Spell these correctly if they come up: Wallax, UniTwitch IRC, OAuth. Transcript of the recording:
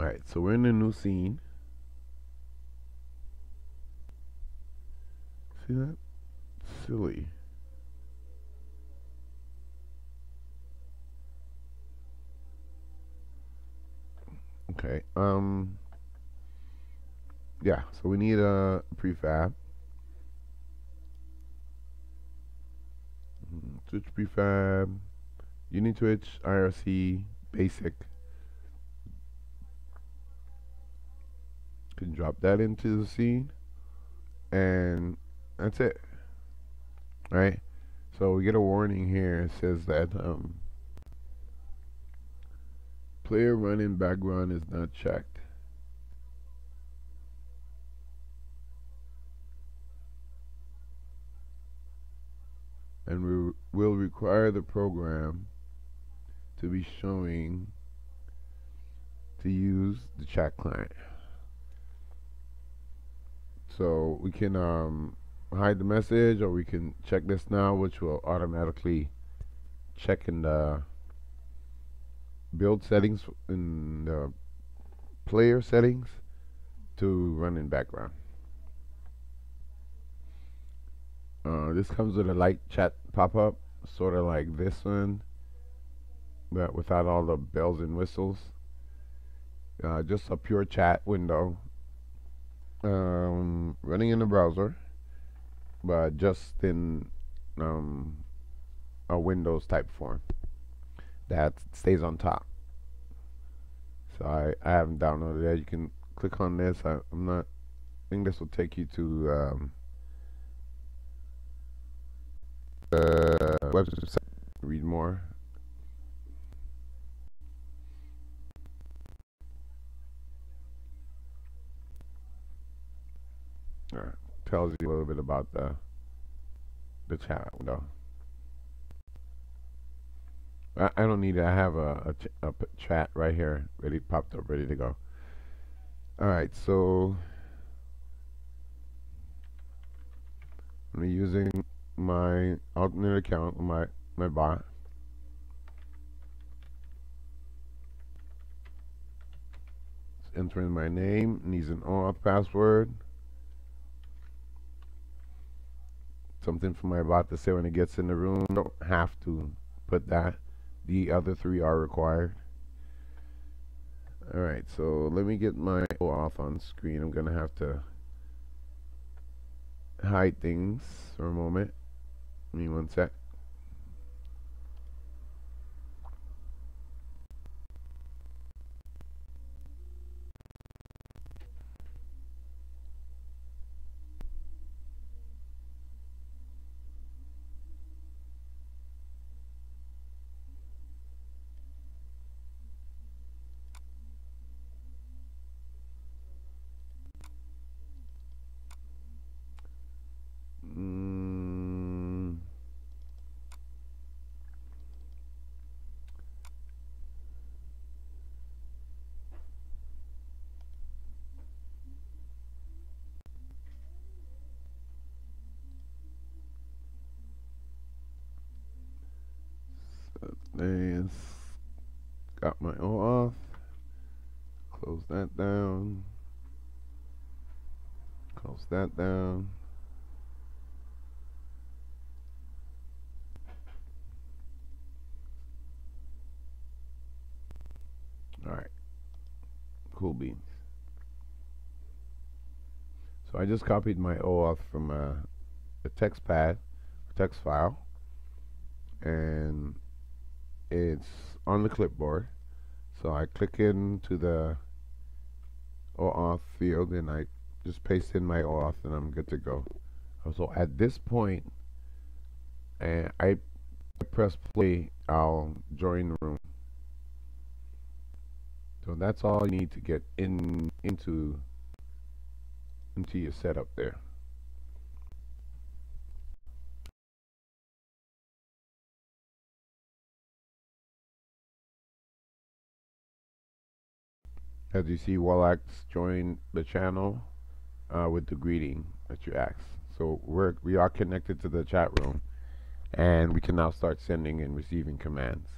Alright, so we're in a new scene. See that? Silly. Okay, yeah, so we need a prefab. Twitch prefab, UniTwitch IRC basic. Can drop that into the scene, and that's it. All right, so we get a warning here. It says that player running background is not checked. And we will require the program to be showing to use the chat client. So we can hide the message, or we can check this now, which will automatically check in the build settings, in the player settings, to run in background. This comes with a light chat pop-up, sort of like this one, but without all the bells and whistles. Just a pure chat window, running in the browser, but just in a Windows type form that stays on top. So I haven't downloaded that. You can click on this. I think this will take you to website, read more. All right, tells you a little bit about the chat window. I don't need it. I have a chat right here, ready, popped up, ready to go. All right, so I'm using my alternate account, my bot. It's entering my name, needs an OAuth password, something for my bot to say when it gets in the room. Don't have to put that. The other three are required. All right, so let me get my OAuth on screen. I'm gonna have to hide things for a moment. Give me 1 sec. Got my OAuth. Close that down. Close that down. All right. Cool beans. So I just copied my OAuth from a text pad, text file, and it's on the clipboard. So I click into the OAuth field and I just paste in my OAuth and I'm good to go. So at this point, and I press play, I'll join the room. So that's all you need to get into your setup there. As you see, Wallax joined the channel with the greeting that you asked. So we are connected to the chat room, and we can now start sending and receiving commands.